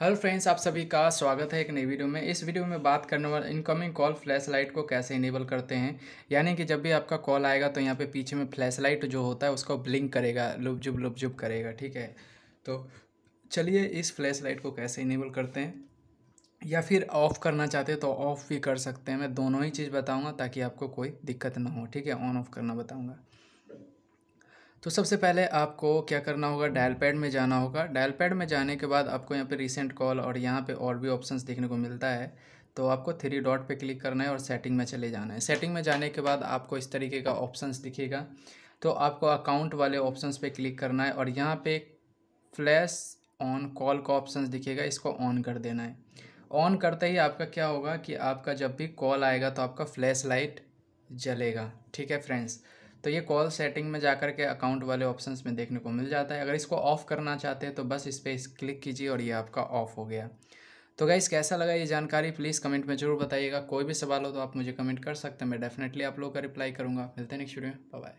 Hello friends, आप सभी का स्वागत है एक नई वीडियो में। इस वीडियो में बात करने वाला इनकमिंग कॉल फ्लैशलाइट को कैसे इनेबल करते हैं, यानी कि जब भी आपका कॉल आएगा तो यहाँ पे पीछे में फ्लैशलाइट जो होता है उसको ब्लिंक करेगा, लुपजुप करेगा। ठीक है, तो चलिए इस फ्लैशलाइट को कैसे इनेबल करते हैं या फिर ऑफ़ करना चाहते हैं तो ऑफ़ भी कर सकते हैं। मैं दोनों ही चीज़ बताऊँगा ताकि आपको कोई दिक्कत ना हो। ठीक है, ऑन ऑफ़ करना बताऊँगा। तो सबसे पहले आपको क्या करना होगा, डायल पैड में जाना होगा। डायल पैड में जाने के बाद आपको यहाँ पे रिसेंट कॉल और यहाँ पे और भी ऑप्शंस देखने को मिलता है। तो आपको 3 डॉट पे क्लिक करना है और सेटिंग में चले जाना है। सेटिंग में जाने के बाद आपको इस तरीके का ऑप्शंस दिखेगा, तो आपको अकाउंट वाले ऑप्शंस पे क्लिक करना है और यहाँ पर फ्लैश ऑन कॉल का ऑप्शन दिखेगा, इसको ऑन कर देना है। ऑन करते ही आपका क्या होगा कि आपका जब भी कॉल आएगा तो आपका फ्लैश लाइट जलेगा। ठीक है फ्रेंड्स, तो ये कॉल सेटिंग में जाकर के अकाउंट वाले ऑप्शंस में देखने को मिल जाता है। अगर इसको ऑफ़ करना चाहते हैं तो बस इस पर क्लिक कीजिए और ये आपका ऑफ़ हो गया। तो गाइस, कैसा लगा ये जानकारी प्लीज़ कमेंट में ज़रूर बताइएगा। कोई भी सवाल हो तो आप मुझे कमेंट कर सकते हैं, मैं डेफिनेटली आप लोगों का रिप्लाई करूँगा। मिलते हैं नेक्स्ट वीडियो में, बाय बाय।